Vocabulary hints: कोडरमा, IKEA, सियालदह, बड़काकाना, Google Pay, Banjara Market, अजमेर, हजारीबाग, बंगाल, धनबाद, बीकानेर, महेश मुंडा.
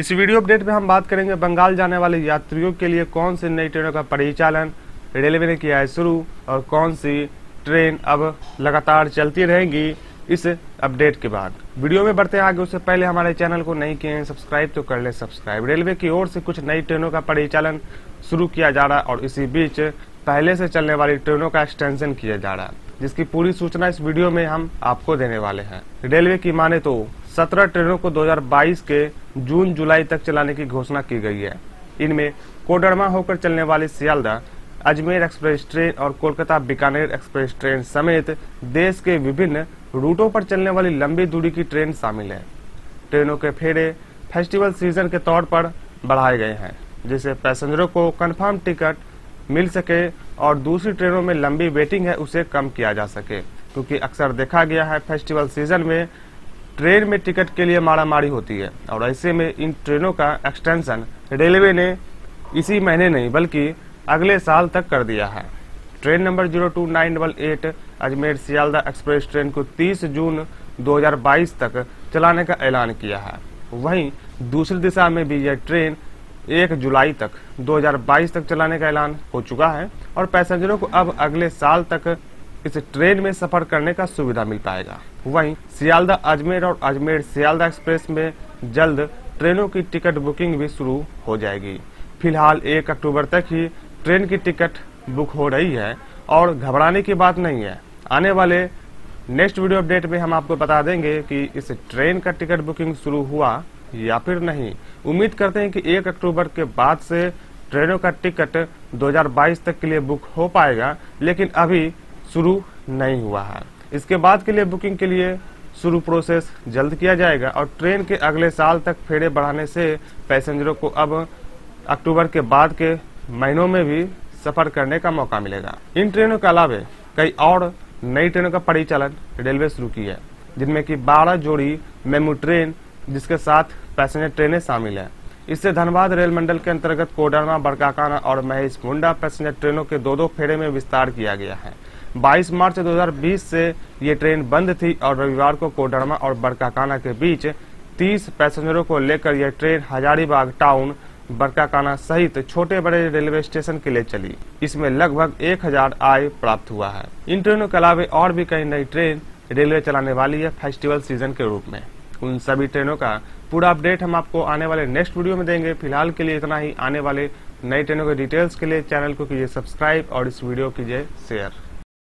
इस video update में हम बात करेंगे बंगाल जाने वाले यात्रियों के लिए कौन सी नई ट्रेनों का परिचालन रेलवे ने किया है शुरू और कौन सी ट्रेन अब लगातार चलती रहेगी इस अपडेट के बाद। वीडियो में बढ़ते आगे उससे पहले हमारे चैनल को नहीं किए हैं सब्सक्राइब तो कर लें सब्सक्राइब। रेलवे की ओर से कुछ नई ट्रेनों का परिचालन शुरू किया जा रहा है और इसी बीच पहले से चलने वाली ट्रेनों का एक्सटेंशन किया जा रहा है, जिसकी पूरी सूचना इस वीडियो में हम आपको देने वाले हैं। रेलवे की माने तो 17 ट्रेनों को 2022 के जून जुलाई तक चलाने की घोषणा की गई है। इनमें कोडरमा होकर चलने वाली सियालदह अजमेर एक्सप्रेस ट्रेन और कोलकाता बीकानेर एक्सप्रेस ट्रेन समेत देश के विभिन्न रूटों पर चलने वाली लंबी दूरी की ट्रेन शामिल है। ट्रेनों के फेरे फेस्टिवल सीजन के तौर पर बढ़ाए गए हैं, जिससे पैसेंजरों को कन्फर्म टिकट मिल सके और दूसरी ट्रेनों में लंबी वेटिंग है उसे कम किया जा सके, क्योंकि अक्सर देखा गया है फेस्टिवल सीजन में ट्रेन में टिकट के लिए मारामारी होती है। और ऐसे में इन ट्रेनों का एक्सटेंशन रेलवे ने इसी महीने नहीं बल्कि अगले साल तक कर दिया है। Train number 02988 अजमेर सियालदह express train को 30 जून 2022 तक चलाने का ऐलान किया है। वहीं दूसरी दिशा में भी यह ट्रेन 1 जुलाई तक 2022 तक चलाने का ऐलान हो चुका है और पैसेंजरों को अब अगले साल तक इस ट्रेन में सफर करने का सुविधा मिल पाएगा। वहीं सियालदह अजमेर और अजमेर सियालदह एक्सप्रेस में जल्द ट्रेनों की टिकट बुकिंग भी शुरू हो जाएगी। फिलहाल 1 अक्टूबर तक ही ट्रेन की टिकट बुक हो रही है और घबराने की बात नहीं है। आने वाले नेक्स्ट वीडियो अपडेट में हम आपको बता देंगे कि इस ट्रेन का टिकट बुकिंग शुरू हुआ या फिर नहीं। उम्मीद करते हैं कि 1 अक्टूबर के बाद से ट्रेनों का टिकट 2022 तक के लिए बुक हो पाएगा, लेकिन अभी शुरू नहीं हुआ है। इसके बाद के लिए बुकिंग के लिए शुरू प्रोसेस जल्द किया जाएगा और ट्रेन के अगले साल तक फेरे बढ़ाने से पैसेंजरों को अब अक्टूबर के बाद के महीनों में भी सफर करने का मौका मिलेगा। इन ट्रेनों के अलावा कई और नई ट्रेनों का परिचालन रेलवे शुरू की है, जिनमें की 12 जोड़ी मेमू ट्रेन जिसके साथ पैसेंजर ट्रेनें शामिल हैं। इससे धनबाद रेल मंडल के अंतर्गत कोडरमा बड़काकाना और महेश मुंडा पैसेंजर ट्रेनों के दो फेरे में विस्तार किया गया है। 22 मार्च 2020 से ये ट्रेन बंद थी और रविवार को कोडरमा और बड़काकाना के बीच 30 पैसेंजरों को लेकर यह ट्रेन हजारीबाग टाउन बड़काकाना सहित छोटे बड़े रेलवे स्टेशन के लिए चली। इसमें लगभग 1000 आय प्राप्त हुआ है। इन ट्रेनों के अलावा और भी कई नई ट्रेन रेलवे चलाने वाली है फेस्टिवल सीजन के रूप में। उन सभी ट्रेनों का पूरा अपडेट हम आपको आने वाले नेक्स्ट वीडियो में देंगे। फिलहाल के लिए इतना ही। आने वाले नई ट्रेनों के डिटेल्स के लिए चैनल को कीजिए सब्सक्राइब और इस वीडियो कीजिए शेयर।